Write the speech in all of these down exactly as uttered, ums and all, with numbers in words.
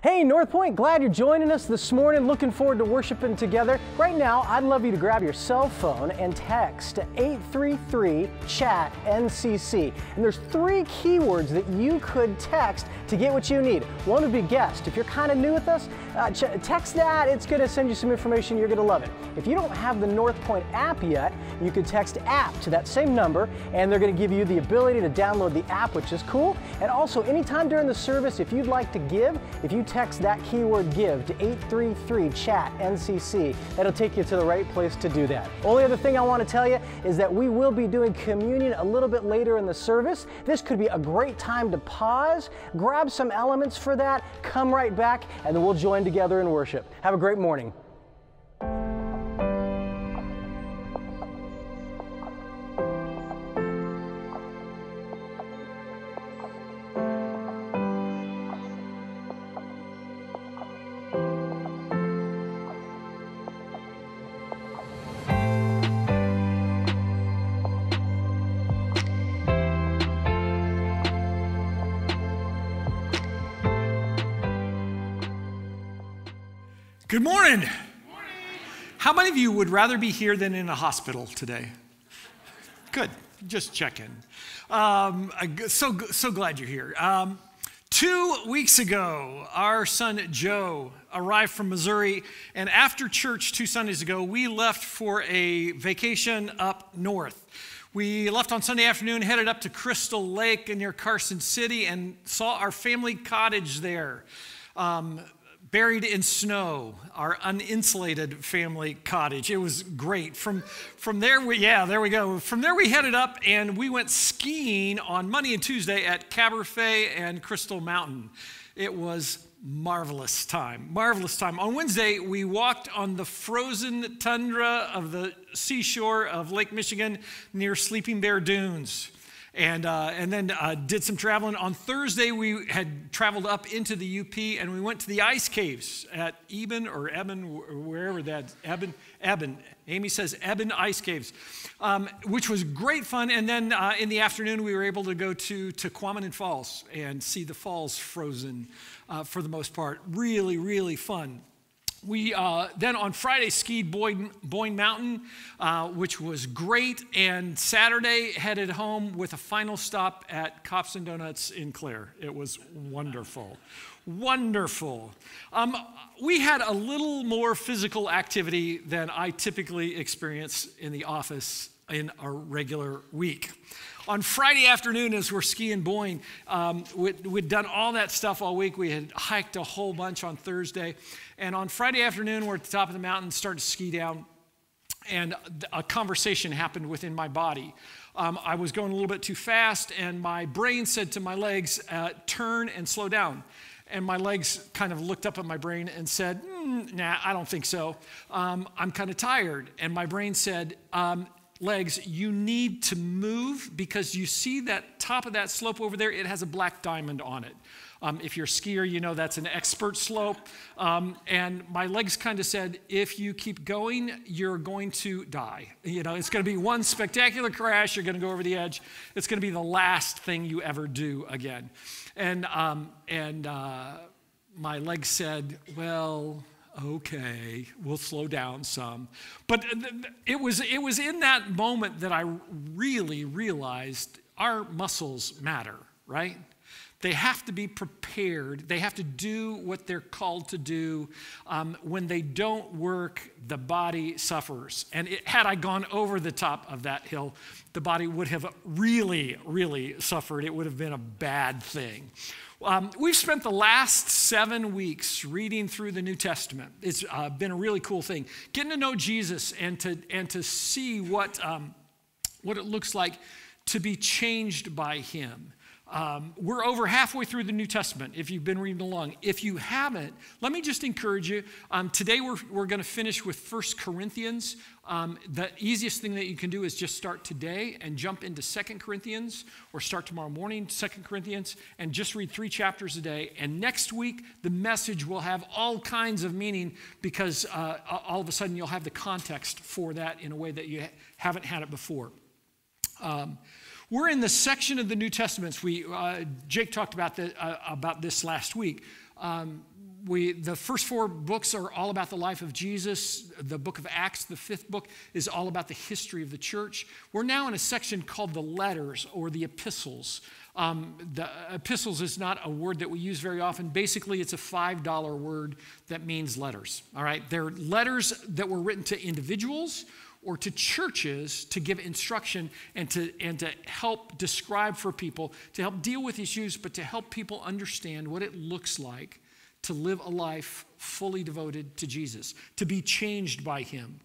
Hey, North Point, glad you're joining us this morning. Looking forward to worshiping together. Right now, I'd love you to grab your cell phone and text to eight three three, chat, N C C. And there's three keywords that you could text to get what you need. One would be guest. If you're kind of new with us, uh, text that. It's going to send you some information. You're going to love it. If you don't have the North Point app yet, you could text app to that same number, and they're going to give you the ability to download the app, which is cool. And also, anytime during the service, if you'd like to give, if you text that keyword give to eight three three, chat, N C C. That'll take you to the right place to do that. Only other thing I want to tell you is that we will be doing communion a little bit later in the service. This could be a great time to pause, grab some elements for that, come right back, and then we'll join together in worship. Have a great morning. Good morning. Good morning. How many of you would rather be here than in a hospital today? Good. Just checking. Um, so, so glad you're here. Um, two weeks ago, our son Joe arrived from Missouri, and after church two Sundays ago, we left for a vacation up north. We left on Sunday afternoon, headed up to Crystal Lake near Carson City, and saw our family cottage there. Um, Buried in snow, our uninsulated family cottage. It was great. From from there, we, yeah, there we go. From there, we headed up, and we went skiing on Monday and Tuesday at Caberfae and Crystal Mountain. It was marvelous time, marvelous time. On Wednesday, we walked on the frozen tundra of the seashore of Lake Michigan near Sleeping Bear Dunes. And, uh, and then uh, did some traveling. On Thursday, we had traveled up into the U P, and we went to the ice caves at Eben or Eben, wherever that's Eben, Eben. Amy says Eben Ice Caves, um, which was great fun. And then uh, in the afternoon, we were able to go to Tahquamenon Falls and see the falls frozen uh, for the most part. Really, really fun. We uh, then on Friday skied Boyne, Boyne Mountain, uh, which was great, and Saturday headed home with a final stop at Cops and Donuts in Clare. It was wonderful, wonderful. Um, we had a little more physical activity than I typically experience in the office in a regular week. On Friday afternoon, as we're skiing Boyne, um, we'd, we'd done all that stuff all week. We had hiked a whole bunch on Thursday. And on Friday afternoon, we're at the top of the mountain, started to ski down, and a conversation happened within my body. Um, I was going a little bit too fast, and my brain said to my legs, uh, turn and slow down. And my legs kind of looked up at my brain and said, mm, nah, I don't think so. Um, I'm kind of tired. And my brain said, um, legs, you need to move, because you see that top of that slope over there, it has a black diamond on it. Um, if you're a skier, you know that's an expert slope. Um, and my legs kind of said, if you keep going, you're going to die. You know, it's going to be one spectacular crash. You're going to go over the edge. It's going to be the last thing you ever do again. And, um, and uh, my legs said, well, okay, we'll slow down some. But it was, it was in that moment that I really realized our muscles matter, right? They have to be prepared. They have to do what they're called to do. Um, when they don't work, the body suffers. And it, had I gone over the top of that hill, the body would have really, really suffered. It would have been a bad thing. Um, we've spent the last seven weeks reading through the New Testament. It's uh, been a really cool thing. Getting to know Jesus and to, and to see what, um, what it looks like to be changed by him. Um, we're over halfway through the New Testament, if you've been reading along. If you haven't, let me just encourage you. Um, today we're, we're going to finish with First Corinthians. Um, the easiest thing that you can do is just start today and jump into Second Corinthians, or start tomorrow morning, Second Corinthians, and just read three chapters a day. And next week, the message will have all kinds of meaning, because uh, all of a sudden you'll have the context for that in a way that you ha- haven't had it before. Um, We're in the section of the New Testaments. We, uh, Jake talked about, the, uh, about this last week, um, we, the first four books are all about the life of Jesus. The book of Acts, the fifth book, is all about the history of the church. We're now in a section called the letters or the epistles. Um, the epistles is not a word that we use very often. Basically, it's a five dollar word that means letters, all right? They're letters that were written to individuals or to churches to give instruction and to, and to help describe for people, to help deal with issues, but to help people understand what it looks like to live a life fully devoted to Jesus, to be changed by him.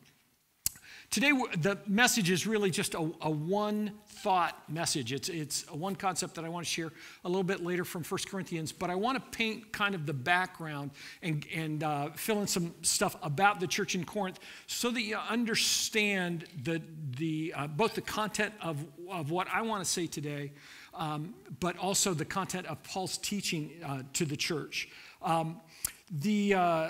Today, the message is really just a, a one-thought message. It's, it's a one concept that I want to share a little bit later from First Corinthians, but I want to paint kind of the background and, and uh, fill in some stuff about the church in Corinth so that you understand the, the, uh, both the content of, of what I want to say today, um, but also the content of Paul's teaching uh, to the church. Um, the... Uh,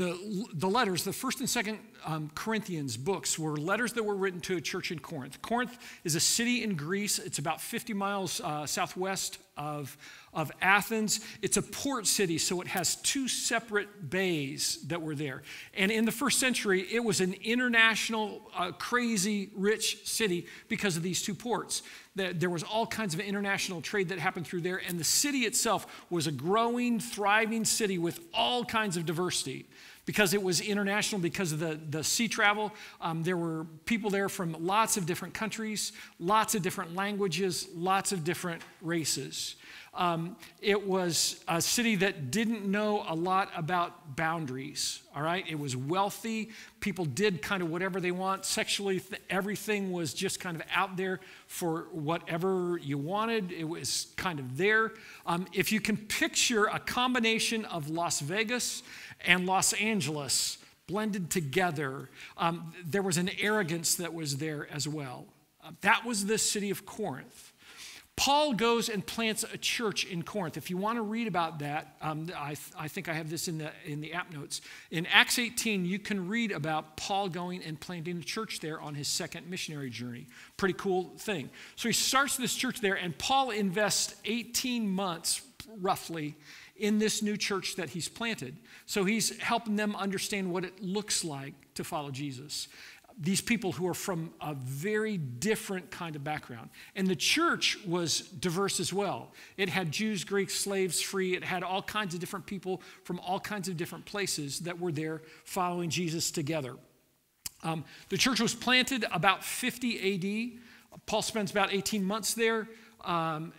The, the letters, the first and second um, Corinthians books were letters that were written to a church in Corinth. Corinth is a city in Greece. It's about fifty miles uh, southwest of, of Athens. It's a port city, so it has two separate bays that were there. And in the first century, it was an international, uh, crazy, rich city because of these two ports. There was all kinds of international trade that happened through there, and the city itself was a growing, thriving city with all kinds of diversity. Because it was international, because of the, the sea travel, um, there were people there from lots of different countries, lots of different languages, lots of different races. Um, it was a city that didn't know a lot about boundaries, all right? It was wealthy. People did kind of whatever they want. Sexually, everything was just kind of out there for whatever you wanted. It was kind of there. Um, if you can picture a combination of Las Vegas and Los Angeles blended together, um, there was an arrogance that was there as well. Uh, that was the city of Corinth. Paul goes and plants a church in Corinth. If you want to read about that, um, I, th I think I have this in the, in the app notes. In Acts eighteen, you can read about Paul going and planting a church there on his second missionary journey. Pretty cool thing. So he starts this church there, and Paul invests eighteen months, roughly, in this new church that he's planted. So he's helping them understand what it looks like to follow Jesus. These people who are from a very different kind of background. And the church was diverse as well. It had Jews, Greeks, slaves, free. It had all kinds of different people from all kinds of different places that were there following Jesus together. Um, the church was planted about fifty A D. Paul spends about eighteen months there. Um,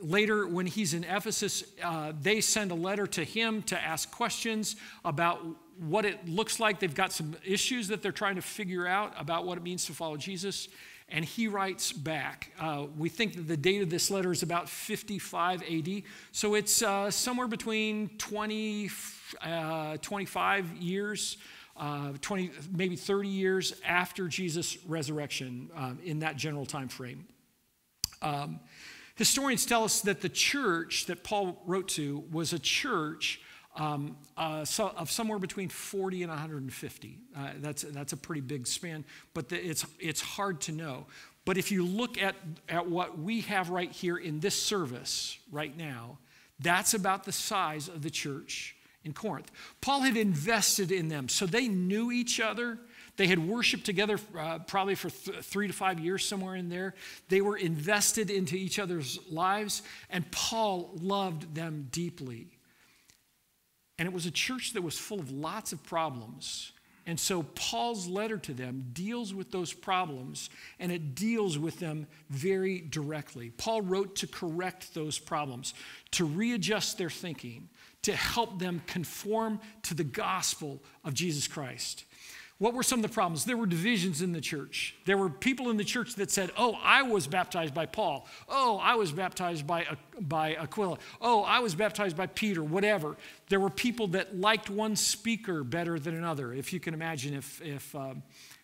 later, when he's in Ephesus, uh, they send a letter to him to ask questions about what it looks like. They've got some issues that they're trying to figure out about what it means to follow Jesus, and he writes back. Uh, we think that the date of this letter is about fifty-five A D, so it's uh, somewhere between twenty, twenty-five years, uh, twenty, maybe thirty years after Jesus' resurrection um, in that general time frame. Um, historians tell us that the church that Paul wrote to was a church Um, uh, so of somewhere between forty and one hundred fifty. Uh, that's, that's a pretty big span, but the, it's, it's hard to know. But if you look at, at what we have right here in this service right now, that's about the size of the church in Corinth. Paul had invested in them, so they knew each other. They had worshiped together uh, probably for th three to five years, somewhere in there. They were invested into each other's lives, and Paul loved them deeply. And it was a church that was full of lots of problems. And so Paul's letter to them deals with those problems, and it deals with them very directly. Paul wrote to correct those problems, to readjust their thinking, to help them conform to the gospel of Jesus Christ. What were some of the problems? There were divisions in the church. There were people in the church that said, oh, I was baptized by Paul. Oh, I was baptized by, by Aquila. Oh, I was baptized by Peter, whatever. There were people that liked one speaker better than another. If you can imagine if, if, um,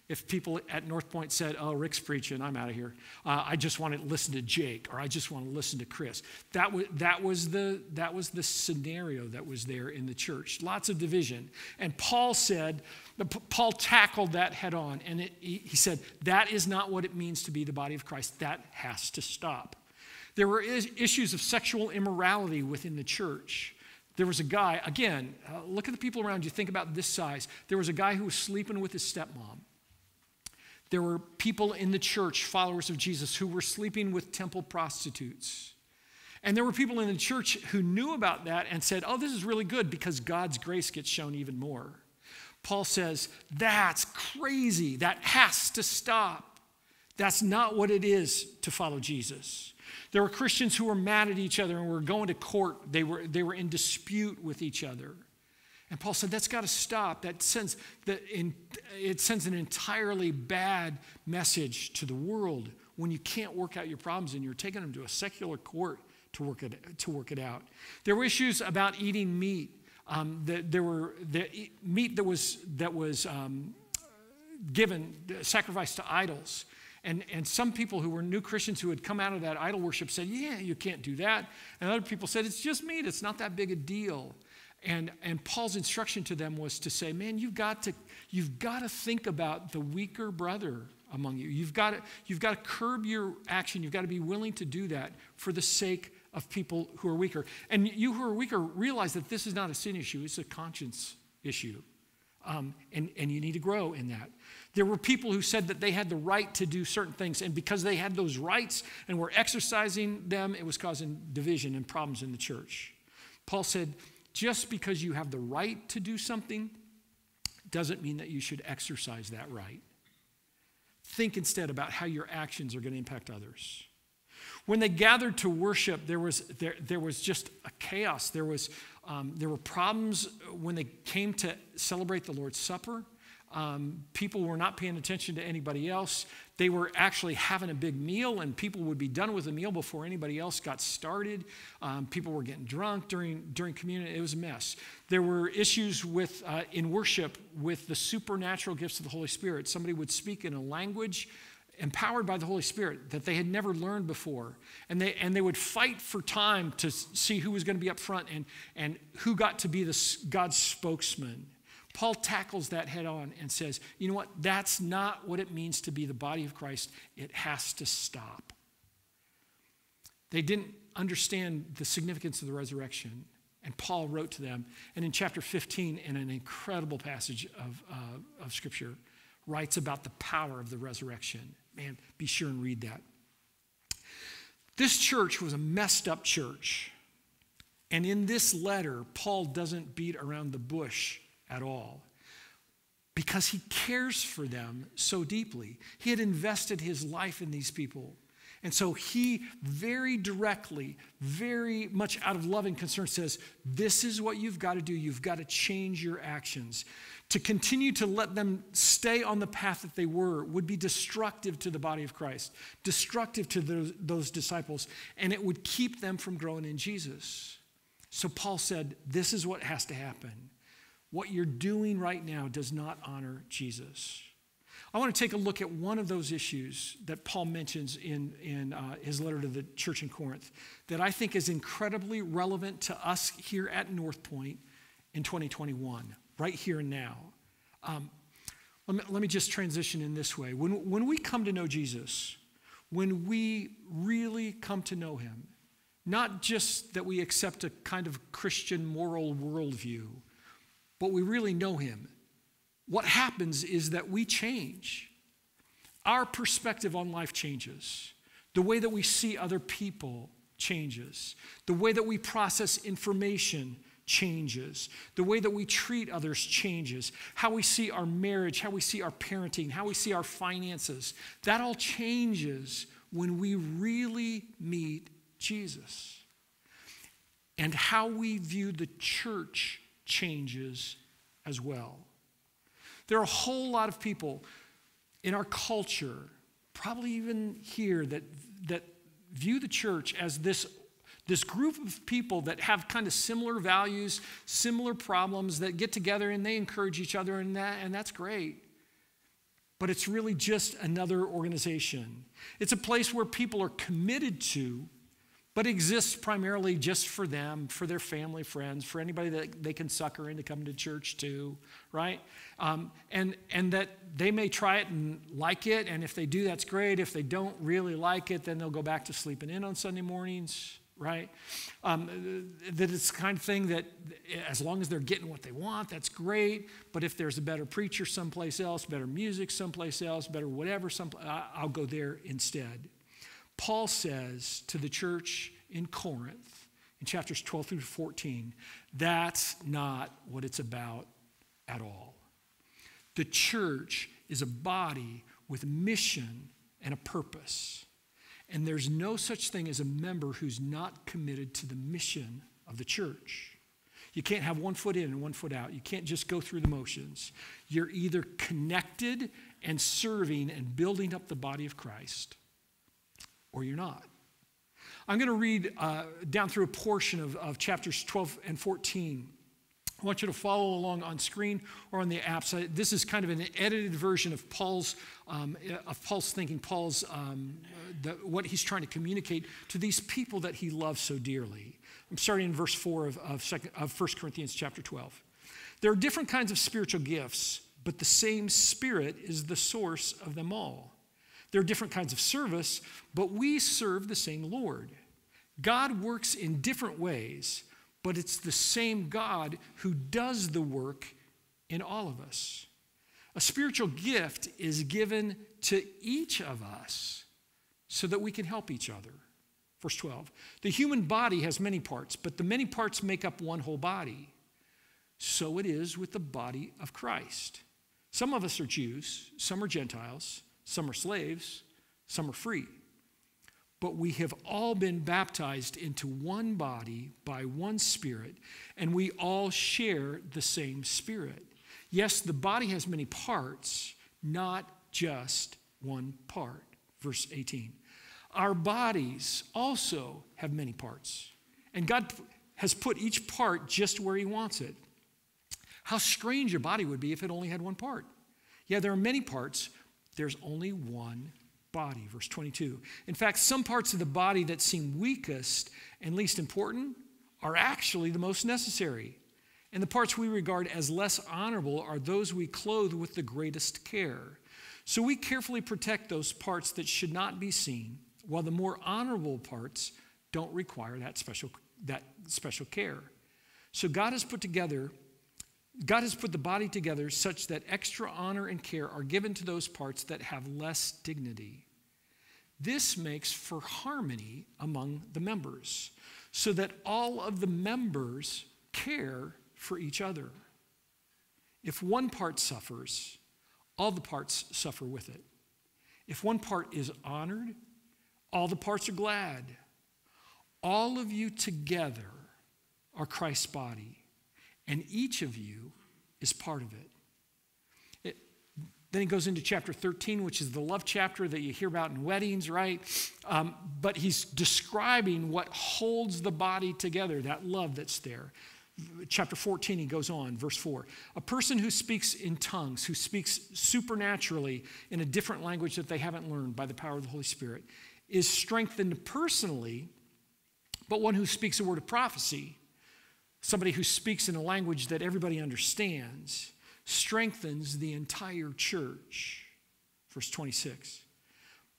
if people at North Point said, oh, Rick's preaching, I'm out of here. Uh, I just want to listen to Jake, or I just want to listen to Chris. That was, that was the, that was the scenario that was there in the church. Lots of division. And Paul said, Paul tackled that head on, and it, he said, that is not what it means to be the body of Christ. That has to stop. There were issues of sexual immorality within the church. There was a guy, again, uh, look at the people around you. Think about this size. There was a guy who was sleeping with his stepmom. There were people in the church, followers of Jesus, who were sleeping with temple prostitutes. And there were people in the church who knew about that and said, oh, this is really good because God's grace gets shown even more. Paul says, that's crazy. That has to stop. That's not what it is to follow Jesus. There were Christians who were mad at each other and were going to court. They were, they were in dispute with each other. And Paul said, that's got to stop. That sends the, in, it sends an entirely bad message to the world when you can't work out your problems and you're taking them to a secular court to work it, to work it out. There were issues about eating meat. Um, the, there were the meat that was, that was um, given, sacrificed to idols. And, and some people who were new Christians who had come out of that idol worship said, yeah, you can't do that. And other people said, it's just meat. It's not that big a deal. And, and Paul's instruction to them was to say, man, you've got to, you've got to think about the weaker brother among you. You've got to, you've got to curb your action. You've got to be willing to do that for the sake of people who are weaker. And you who are weaker realize that this is not a sin issue. It's a conscience issue. Um, and, and you need to grow in that. There were people who said that they had the right to do certain things, and because they had those rights and were exercising them, it was causing division and problems in the church. Paul said, just because you have the right to do something doesn't mean that you should exercise that right. Think instead about how your actions are going to impact others. When they gathered to worship, there was, there, there was just a chaos. There, was, um, there were problems when they came to celebrate the Lord's Supper. Um, people were not paying attention to anybody else. They were actually having a big meal, and people would be done with the meal before anybody else got started. Um, people were getting drunk during, during communion. It was a mess. There were issues with, uh, in worship with the supernatural gifts of the Holy Spirit. Somebody would speak in a language empowered by the Holy Spirit that they had never learned before. And they, and they would fight for time to see who was going to be up front and, and who got to be the, God's spokesman. Paul tackles that head on and says, you know what? That's not what it means to be the body of Christ. It has to stop. They didn't understand the significance of the resurrection. And Paul wrote to them. And in chapter fifteen, in an incredible passage of, uh, of Scripture, writes about the power of the resurrection. Man, be sure and read that. This church was a messed up church. And in this letter, Paul doesn't beat around the bush at all because he cares for them so deeply. He had invested his life in these people. And so he very directly, very much out of love and concern says, this is what you've got to do. You've got to change your actions. To continue to let them stay on the path that they were would be destructive to the body of Christ, destructive to those, those disciples, and it would keep them from growing in Jesus. So Paul said, this is what has to happen. What you're doing right now does not honor Jesus. I want to take a look at one of those issues that Paul mentions in, in uh, his letter to the church in Corinth that I think is incredibly relevant to us here at North Point in twenty twenty-one, right here and now. Um, let me, let me just transition in this way. When, when we come to know Jesus, when we really come to know him, not just that we accept a kind of Christian moral worldview, but we really know him, what happens is that we change. Our perspective on life changes. The way that we see other people changes. The way that we process information changes. The way that we treat others changes. How we see our marriage, how we see our parenting, how we see our finances. That all changes when we really meet Jesus. And how we view the church changes as well. There are a whole lot of people in our culture, probably even here, that, that view the church as this, this group of people that have kind of similar values, similar problems, that get together and they encourage each other, and, that, and that's great. But it's really just another organization. It's a place where people are committed to, but exists primarily just for them, for their family, friends, for anybody that they can sucker into coming to church too, right? Um, and, and that they may try it and like it, and if they do, that's great. If they don't really like it, then they'll go back to sleeping in on Sunday mornings. right? Um, that it's the kind of thing that as long as they're getting what they want, that's great. But if there's a better preacher someplace else, better music someplace else, better whatever, someplace, I'll go there instead. Paul says to the church in Corinth, in chapters twelve through fourteen, that's not what it's about at all. The church is a body with a mission and a purpose. And there's no such thing as a member who's not committed to the mission of the church. You can't have one foot in and one foot out. You can't just go through the motions. You're either connected and serving and building up the body of Christ, or you're not. I'm going to read uh, down through a portion of, of chapters twelve and fourteen. I want you to follow along on screen or on the app. So this is kind of an edited version of Paul's, um, of Paul's thinking, Paul's, um, the, what he's trying to communicate to these people that he loves so dearly. I'm starting in verse four of, of, second, of First Corinthians chapter twelve. There are different kinds of spiritual gifts, but the same Spirit is the source of them all. There are different kinds of service, but we serve the same Lord. God works in different ways, but it's the same God who does the work in all of us. A spiritual gift is given to each of us so that we can help each other. Verse twelve, the human body has many parts, but the many parts make up one whole body. So it is with the body of Christ. Some of us are Jews, some are Gentiles, some are slaves, some are free. But we have all been baptized into one body by one Spirit, and we all share the same Spirit. Yes, the body has many parts, not just one part. Verse eighteen. Our bodies also have many parts, and God has put each part just where He wants it. How strange your body would be if it only had one part. Yeah, there are many parts. There's only one body, verse twenty-two. In fact, some parts of the body that seem weakest and least important are actually the most necessary. And the parts we regard as less honorable are those we clothe with the greatest care. So we carefully protect those parts that should not be seen, while the more honorable parts don't require that special, that special care. So God has put together God has put the body together such that extra honor and care are given to those parts that have less dignity. This makes for harmony among the members, so that all of the members care for each other. If one part suffers, all the parts suffer with it. If one part is honored, all the parts are glad. All of you together are Christ's body, and each of you is part of it. it. Then he goes into chapter thirteen, which is the love chapter that you hear about in weddings, right? Um, but he's describing what holds the body together, that love that's there. Chapter fourteen, he goes on, verse four. A person who speaks in tongues, who speaks supernaturally in a different language that they haven't learned by the power of the Holy Spirit, is strengthened personally, but one who speaks a word of prophecy, somebody who speaks in a language that everybody understands, strengthens the entire church. Verse twenty-six.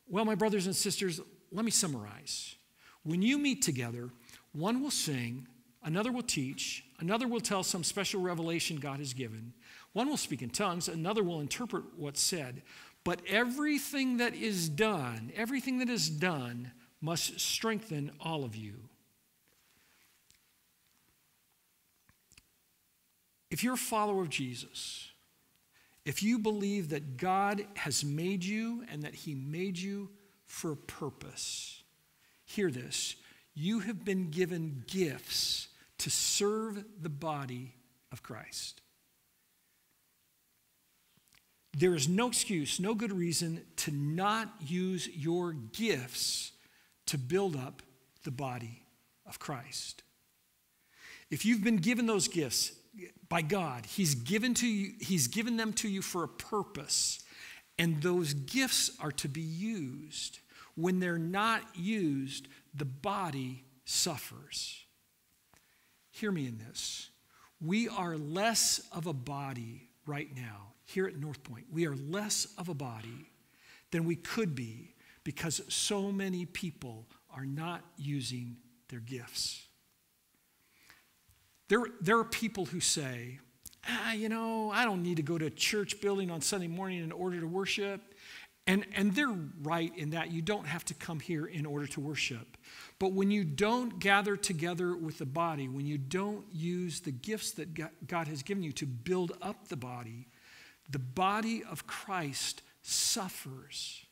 Well, my brothers and sisters, let me summarize. When you meet together, one will sing, another will teach, another will tell some special revelation God has given, one will speak in tongues, another will interpret what's said. But everything that is done, everything that is done must strengthen all of you. If you're a follower of Jesus, if you believe that God has made you and that He made you for a purpose, hear this. You have been given gifts to serve the body of Christ. There is no excuse, no good reason to not use your gifts to build up the body of Christ. If you've been given those gifts by God, He's given to you, He's given them to you for a purpose, and those gifts are to be used. When they're not used, the body suffers. Hear me in this. We are less of a body right now, here at North Point. We are less of a body than we could be because so many people are not using their gifts. There, there are people who say, ah, you know, I don't need to go to a church building on Sunday morning in order to worship. And, and they're right in that you don't have to come here in order to worship. But when you don't gather together with the body, when you don't use the gifts that God has given you to build up the body, the body of Christ suffers.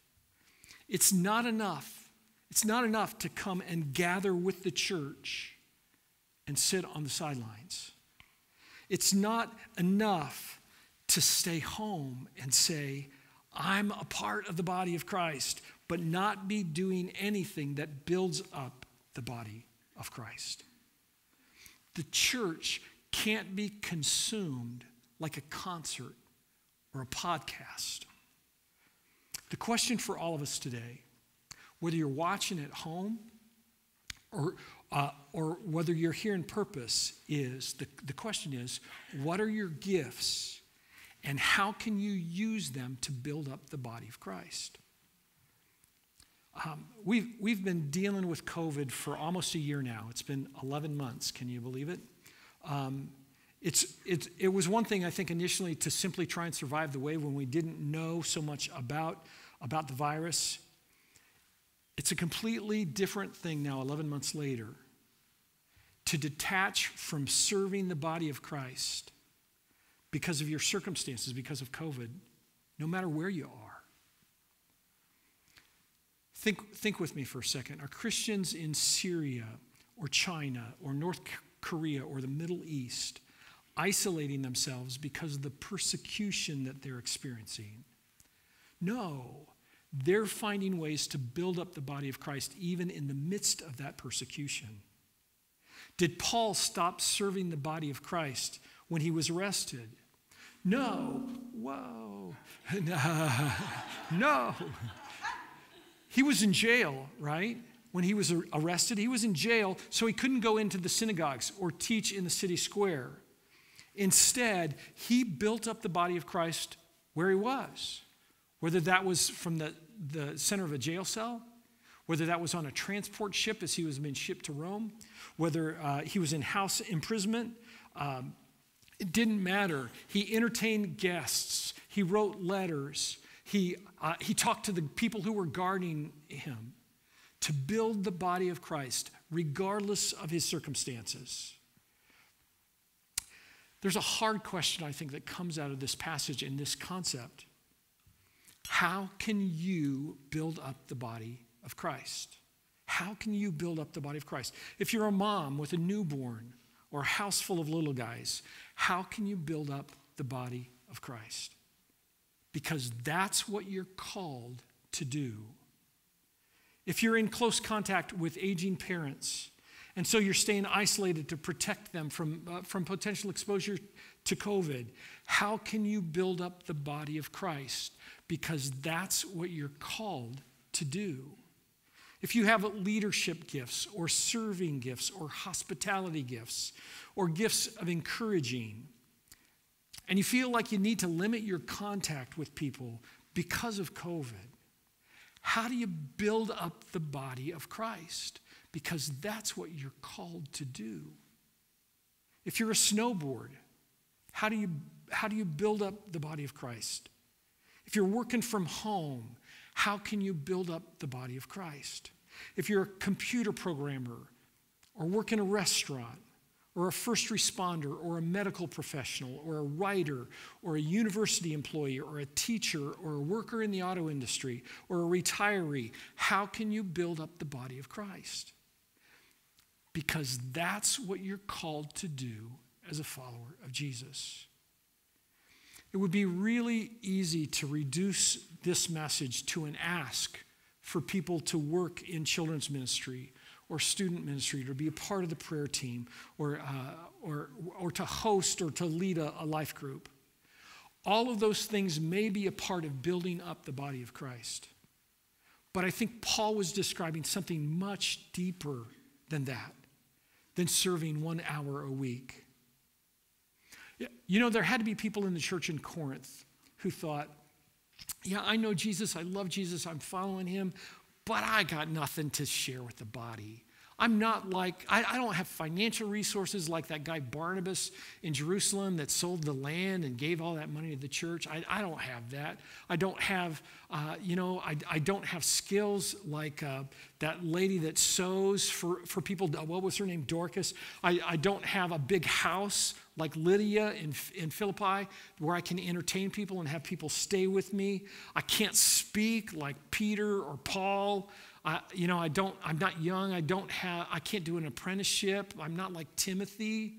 It's not enough. It's not enough to come and gather with the church and sit on the sidelines. It's not enough to stay home and say, I'm a part of the body of Christ, but not be doing anything that builds up the body of Christ. The church can't be consumed like a concert or a podcast. The question for all of us today, whether you're watching at home or, uh, or whether you're here in purpose, is the, the question is, what are your gifts? And how can you use them to build up the body of Christ? Um, we've, we've been dealing with COVID for almost a year now. It's been eleven months. Can you believe it? Um, it's, it's, it was one thing, I think, initially to simply try and survive the wave when we didn't know so much about, about the virus. It's a completely different thing now, eleven months later, to detach from serving the body of Christ because of your circumstances, because of COVID, no matter where you are. Think, think with me for a second. Are Christians in Syria or China or North Korea or the Middle East isolating themselves because of the persecution that they're experiencing? No, they're finding ways to build up the body of Christ even in the midst of that persecution. Did Paul stop serving the body of Christ when he was arrested? No, whoa, no. He was in jail, right? When he was arrested, he was in jail, so he couldn't go into the synagogues or teach in the city square. Instead, he built up the body of Christ where he was, whether that was from the, the center of a jail cell, whether that was on a transport ship as he was being shipped to Rome, whether uh, he was in house imprisonment. Um, It didn't matter. He entertained guests. He wrote letters. He, uh, he talked to the people who were guarding him to build the body of Christ, regardless of his circumstances. There's a hard question, I think, that comes out of this passage and this concept. How can you build up the body of Christ? How can you build up the body of Christ? If you're a mom with a newborn or a house full of little guys, how can you build up the body of Christ? Because that's what you're called to do. If you're in close contact with aging parents, and so you're staying isolated to protect them from, uh, from potential exposure to COVID, how can you build up the body of Christ? Because that's what you're called to do. If you have leadership gifts or serving gifts or hospitality gifts or gifts of encouraging, and you feel like you need to limit your contact with people because of COVID, how do you build up the body of Christ? Because that's what you're called to do. If you're a snowboard, how do you, how do you build up the body of Christ? If you're working from home, how can you build up the body of Christ? If you're a computer programmer or work in a restaurant or a first responder or a medical professional or a writer or a university employee or a teacher or a worker in the auto industry or a retiree, how can you build up the body of Christ? Because that's what you're called to do as a follower of Jesus. It would be really easy to reduce this message to an ask for people to work in children's ministry or student ministry, to be a part of the prayer team, or, uh, or, or to host or to lead a, a life group. All of those things may be a part of building up the body of Christ. But I think Paul was describing something much deeper than that, than serving one hour a week. You know, there had to be people in the church in Corinth who thought, yeah, I know Jesus, I love Jesus, I'm following him, but I got nothing to share with the body. I'm not like, I, I don't have financial resources like that guy Barnabas in Jerusalem that sold the land and gave all that money to the church. I, I don't have that. I don't have, uh, you know, I, I don't have skills like uh, that lady that sews for, for people. What was her name? Dorcas. I, I don't have a big house like Lydia in, in Philippi where I can entertain people and have people stay with me. I can't speak like Peter or Paul. I, you know, I don't, I'm not young. I don't have, I can't do an apprenticeship. I'm not like Timothy.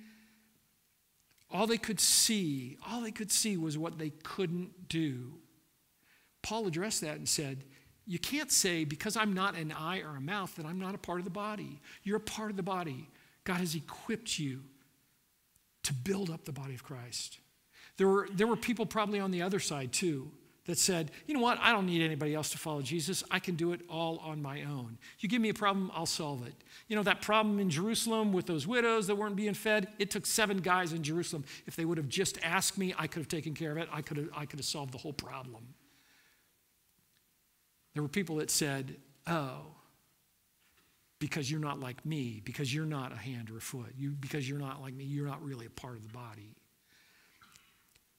All they could see, all they could see was what they couldn't do. Paul addressed that and said, you can't say because I'm not an eye or a mouth that I'm not a part of the body. You're a part of the body. God has equipped you to build up the body of Christ. There were, there were people probably on the other side too that said, you know what, I don't need anybody else to follow Jesus. I can do it all on my own. You give me a problem, I'll solve it. You know, that problem in Jerusalem with those widows that weren't being fed, it took seven guys in Jerusalem. If they would have just asked me, I could have taken care of it. I could have, I could have solved the whole problem. There were people that said, oh, because you're not like me, because you're not a hand or a foot, you, because you're not like me, you're not really a part of the body.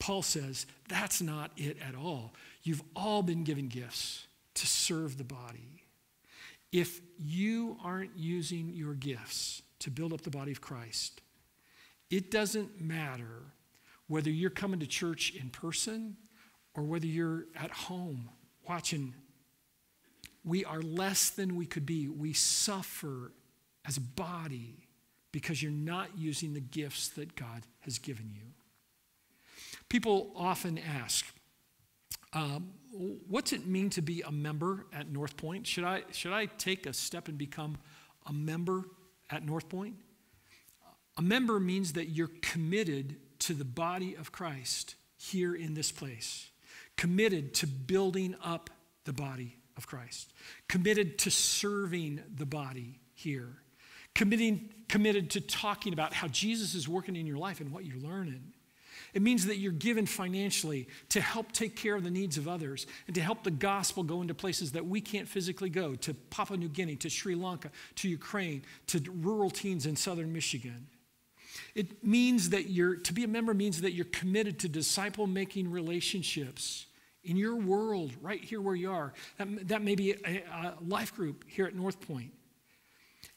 Paul says, that's not it at all. You've all been given gifts to serve the body. If you aren't using your gifts to build up the body of Christ, it doesn't matter whether you're coming to church in person or whether you're at home watching. We are less than we could be. We suffer as a body because you're not using the gifts that God has given you. People often ask, um, what's it mean to be a member at North Point? Should I, should I take a step and become a member at North Point? A member means that you're committed to the body of Christ here in this place, committed to building up the body of Christ, committed to serving the body here, committing, committed to talking about how Jesus is working in your life and what you're learning. It means that you're given financially to help take care of the needs of others and to help the gospel go into places that we can't physically go, to Papua New Guinea, to Sri Lanka, to Ukraine, to rural teens in southern Michigan. It means that you're, to be a member means that you're committed to disciple-making relationships in your world, right here where you are. That, that may be a, a life group here at North Point.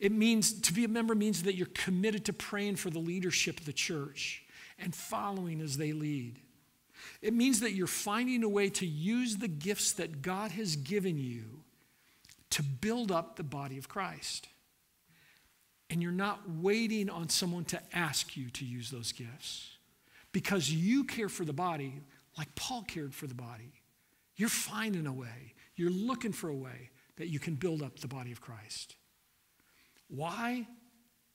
It means, to be a member means that you're committed to praying for the leadership of the church and following as they lead. It means that you're finding a way to use the gifts that God has given you to build up the body of Christ. And you're not waiting on someone to ask you to use those gifts because you care for the body like Paul cared for the body. You're finding a way. You're looking for a way that you can build up the body of Christ. Why?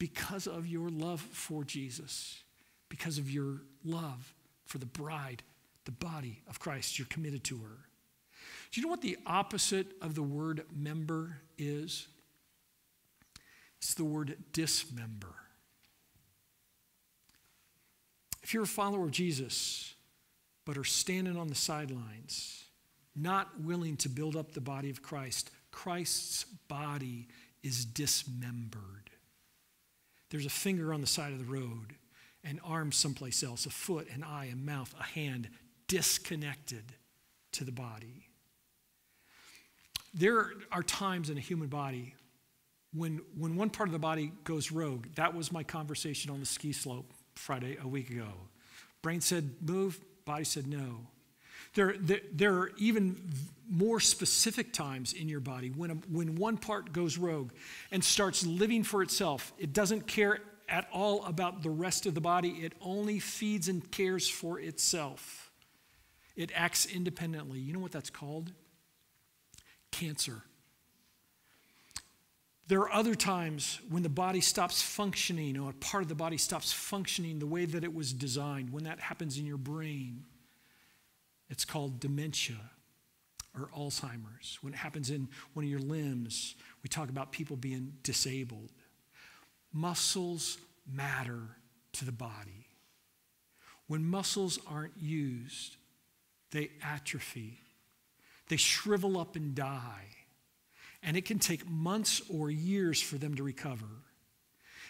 Because of your love for Jesus. Because of your love for the bride, the body of Christ, you're committed to her. Do you know what the opposite of the word member is? It's the word dismember. If you're a follower of Jesus, but are standing on the sidelines, not willing to build up the body of Christ, Christ's body is dismembered. There's a finger on the side of the road, an arm someplace else, a foot, an eye, a mouth, a hand, disconnected to the body. There are times in a human body when, when one part of the body goes rogue. That was my conversation on the ski slope Friday a week ago. Brain said, move, body said, no. There, there, there are even more specific times in your body when, a, when one part goes rogue and starts living for itself. It doesn't care at all about the rest of the body. It only feeds and cares for itself. It acts independently. You know what that's called? Cancer. There are other times when the body stops functioning, or a part of the body stops functioning the way that it was designed. When that happens in your brain, it's called dementia or Alzheimer's. When it happens in one of your limbs, we talk about people being disabled. Muscles matter to the body. When muscles aren't used, they atrophy. They shrivel up and die. and it can take months or years for them to recover.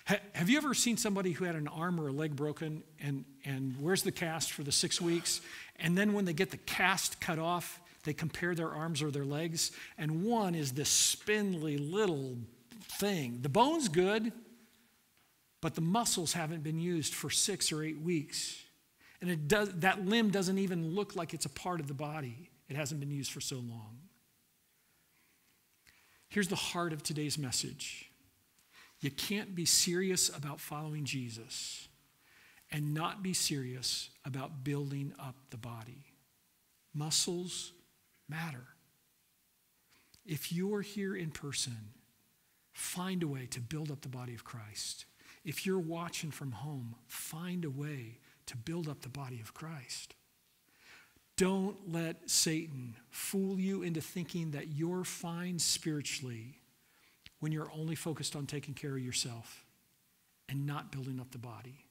Ha- have you ever seen somebody who had an arm or a leg broken and, and wears the cast for the six weeks, and then when they get the cast cut off, they compare their arms or their legs, and one is this spindly little thing. The bone's good, but the muscles haven't been used for six or eight weeks. And it does, that limb doesn't even look like it's a part of the body. It hasn't been used for so long. Here's the heart of today's message. You can't be serious about following Jesus and not be serious about building up the body. Muscles matter. If you're here in person, find a way to build up the body of Christ. If you're watching from home, find a way to build up the body of Christ. Don't let Satan fool you into thinking that you're fine spiritually when you're only focused on taking care of yourself and not building up the body.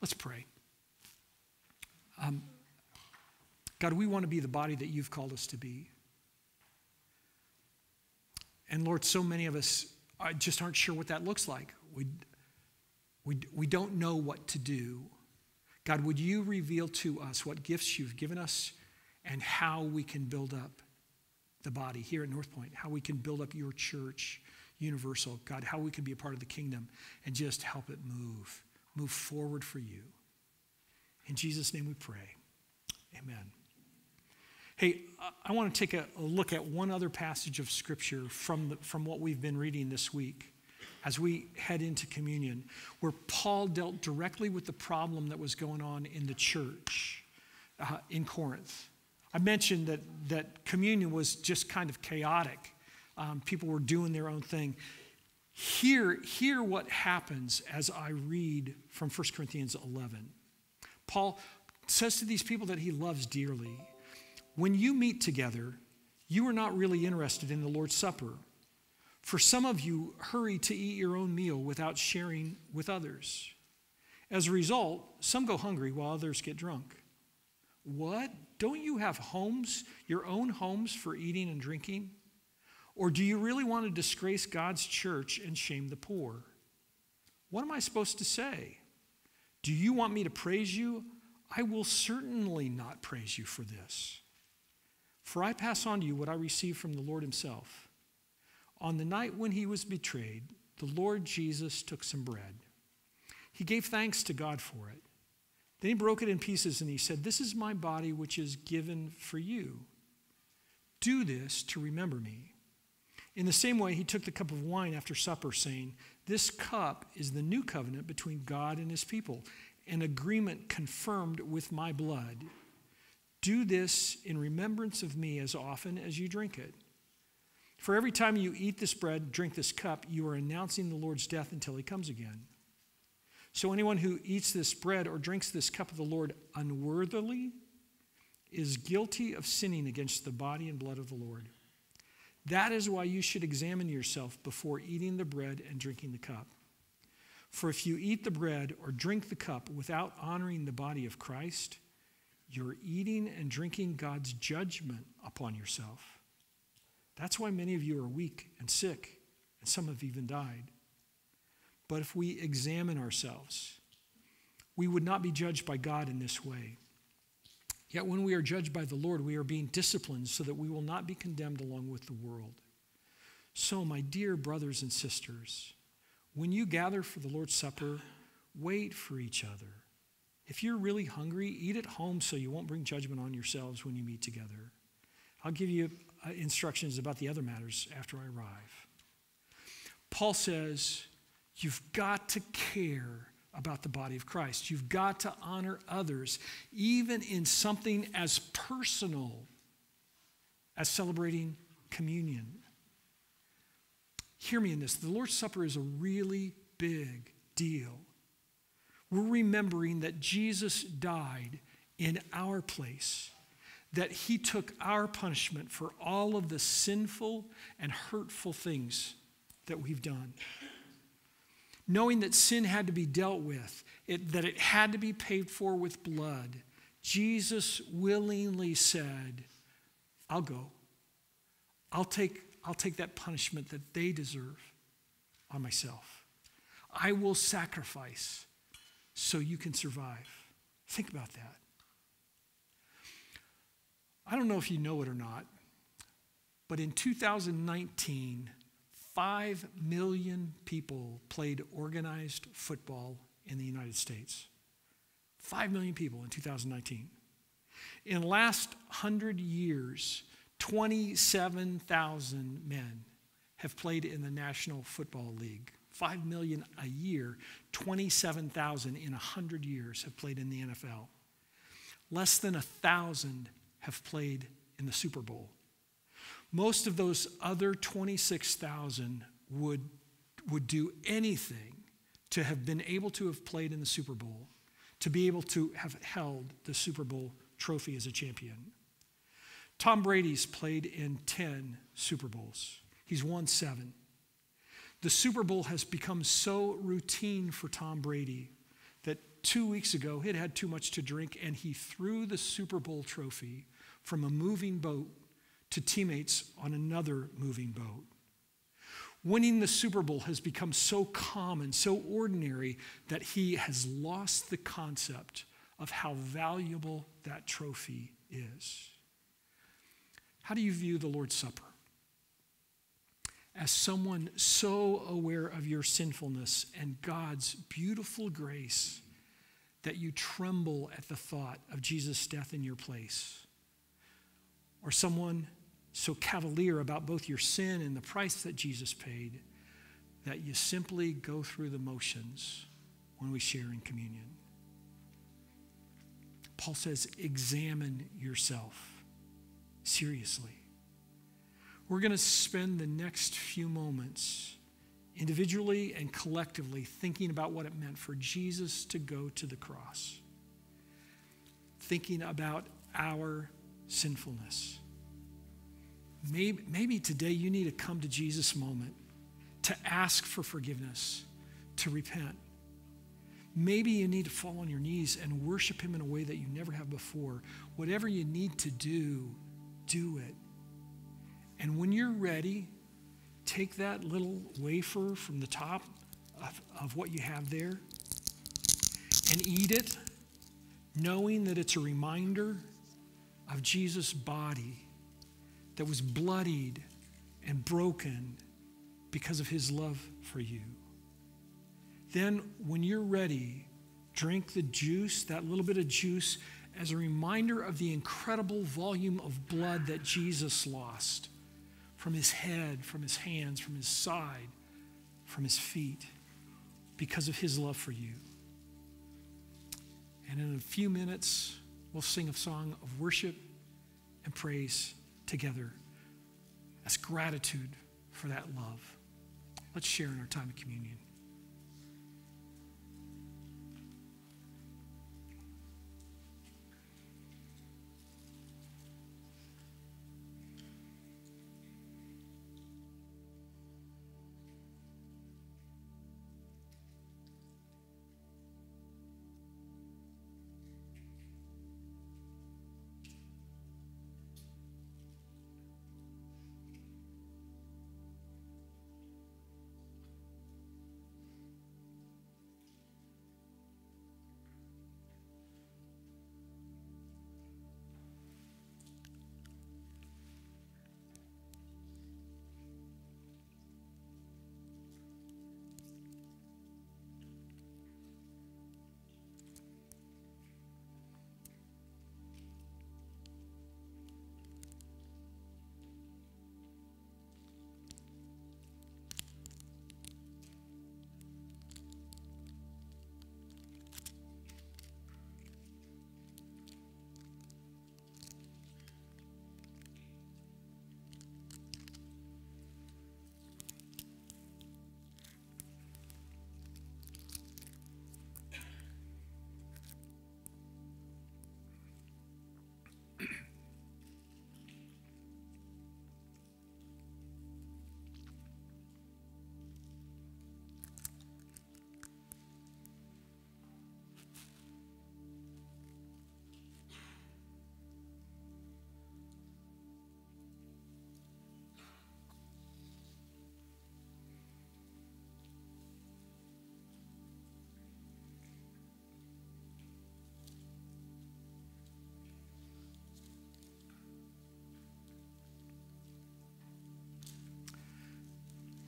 Let's pray. Um, God, we want to be the body that you've called us to be. And Lord, so many of us just aren't sure what that looks like. We, we, we don't know what to do. God, would you reveal to us what gifts you've given us and how we can build up the body here at North Point, how we can build up your church, universal, God, how we can be a part of the kingdom and just help it move, move forward for you. In Jesus' name we pray, amen. Hey, I want to take a, a look at one other passage of Scripture from, the, from what we've been reading this week as we head into communion, where Paul dealt directly with the problem that was going on in the church uh, in Corinth. I mentioned that, that communion was just kind of chaotic. Um, people were doing their own thing. Hear, hear what happens as I read from First Corinthians eleven. Paul says to these people that he loves dearly, when you meet together, you are not really interested in the Lord's Supper. For some of you hurry to eat your own meal without sharing with others. As a result, some go hungry while others get drunk. What? Don't you have homes, your own homes for eating and drinking? Or do you really want to disgrace God's church and shame the poor? What am I supposed to say? Do you want me to praise you? I will certainly not praise you for this. For I pass on to you what I received from the Lord himself. On the night when he was betrayed, the Lord Jesus took some bread. He gave thanks to God for it. Then he broke it in pieces and he said, "This is my body which is given for you. Do this to remember me." In the same way, he took the cup of wine after supper, saying, "This cup is the new covenant between God and his people, an agreement confirmed with my blood. Do this in remembrance of me as often as you drink it. For every time you eat this bread, drink this cup, you are announcing the Lord's death until he comes again. So anyone who eats this bread or drinks this cup of the Lord unworthily is guilty of sinning against the body and blood of the Lord. That is why you should examine yourself before eating the bread and drinking the cup. For if you eat the bread or drink the cup without honoring the body of Christ, you're eating and drinking God's judgment upon yourself. That's why many of you are weak and sick, and some have even died. But if we examine ourselves, we would not be judged by God in this way. Yet when we are judged by the Lord, we are being disciplined so that we will not be condemned along with the world. So, my dear brothers and sisters, when you gather for the Lord's Supper, wait for each other. If you're really hungry, eat at home so you won't bring judgment on yourselves when you meet together. I'll give you instructions about the other matters after I arrive." Paul says, you've got to care about the body of Christ. You've got to honor others, even in something as personal as celebrating communion. Hear me in this. The Lord's Supper is a really big deal. We're remembering that Jesus died in our place, that he took our punishment for all of the sinful and hurtful things that we've done. Knowing that sin had to be dealt with, it, that it had to be paid for with blood, Jesus willingly said, "I'll go. I'll take, I'll take that punishment that they deserve on myself. I will sacrifice so you can survive. Think about that. I don't know if you know it or not, but in two thousand nineteen, five million people played organized football in the United States. five million people in two thousand nineteen. In the last one hundred years, twenty-seven thousand men have played in the National Football League. five million a year, twenty-seven thousand in one hundred years have played in the N F L. Less than one thousand have played in the Super Bowl. Most of those other twenty-six thousand would, would do anything to have been able to have played in the Super Bowl, to be able to have held the Super Bowl trophy as a champion. Tom Brady's played in ten Super Bowls. He's won seven. The Super Bowl has become so routine for Tom Brady that two weeks ago, he had had too much to drink, and he threw the Super Bowl trophy from a moving boat to teammates on another moving boat. Winning the Super Bowl has become so common, so ordinary, that he has lost the concept of how valuable that trophy is. How do you view the Lord's Supper? As someone so aware of your sinfulness and God's beautiful grace that you tremble at the thought of Jesus' death in your place? Or someone so cavalier about both your sin and the price that Jesus paid that you simply go through the motions when we share in communion? Paul says, examine yourself seriously. We're going to spend the next few moments individually and collectively thinking about what it meant for Jesus to go to the cross, thinking about our sinfulness. Maybe, maybe today you need a come to Jesus moment to ask for forgiveness, to repent. Maybe you need to fall on your knees and worship him in a way that you never have before. Whatever you need to do, do it. And when you're ready, take that little wafer from the top of, of what you have there and eat it, knowing that it's a reminder of Jesus' body that was bloodied and broken because of his love for you. Then when you're ready, drink the juice, that little bit of juice, as a reminder of the incredible volume of blood that Jesus lost from his head, from his hands, from his side, from his feet, because of his love for you. And in a few minutes, we'll sing a song of worship and praise together as gratitude for that love. Let's share in our time of communion.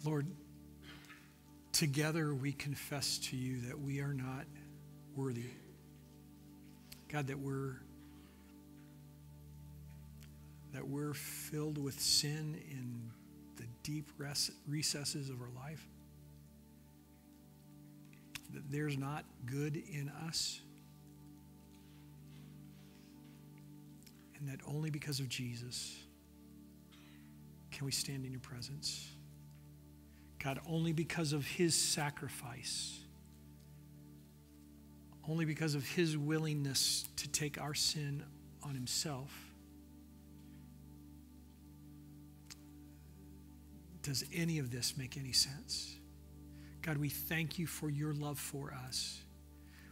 Lord, together we confess to you that we are not worthy. God, that we're that we're filled with sin in the deep res- recesses of our life. That there's not good in us. And that only because of Jesus can we stand in your presence. God, only because of his sacrifice, only because of his willingness to take our sin on himself, does any of this make any sense. God, we thank you for your love for us.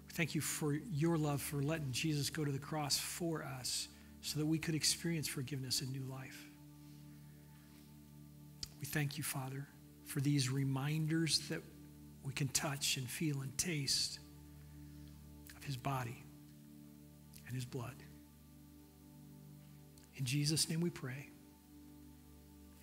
We thank you for your love for letting Jesus go to the cross for us so that we could experience forgiveness and new life. We thank you, Father, for these reminders that we can touch and feel and taste of his body and his blood. In Jesus' name we pray.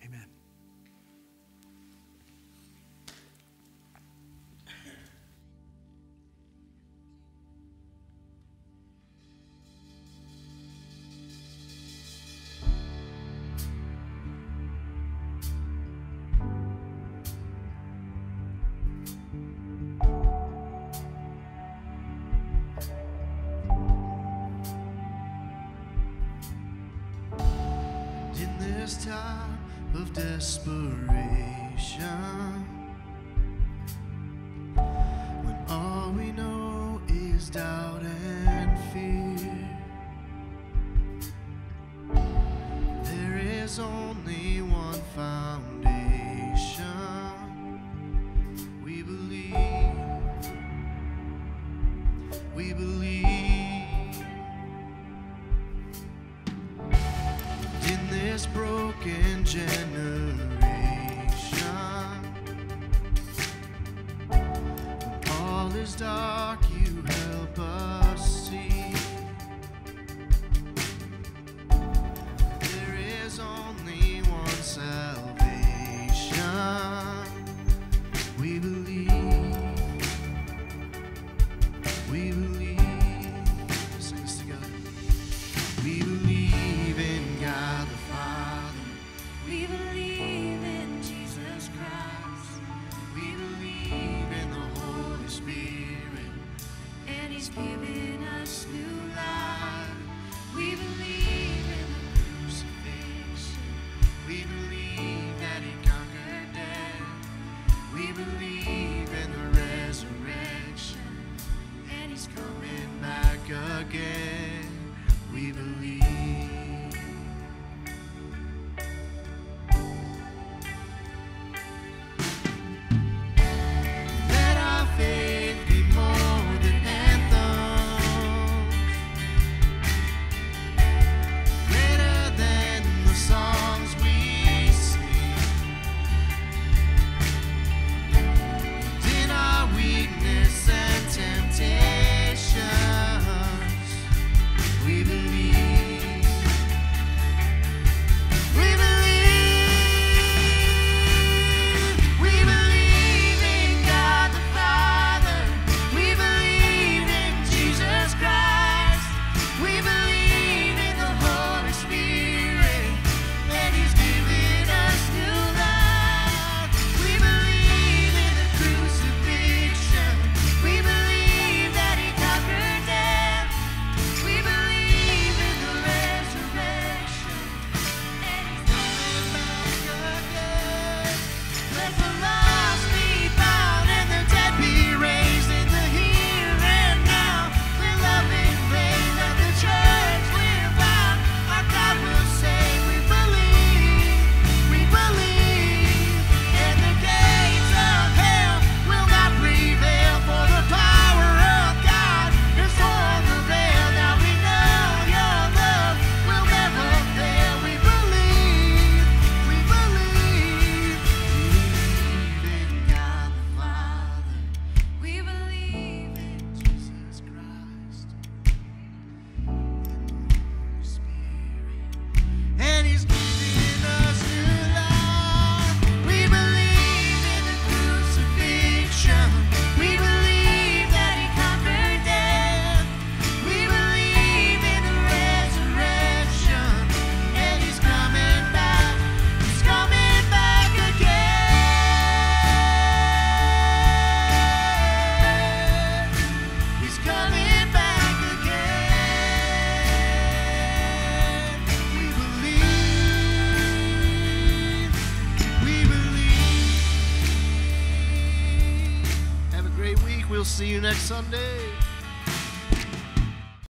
Amen. We believe. see you next Sunday.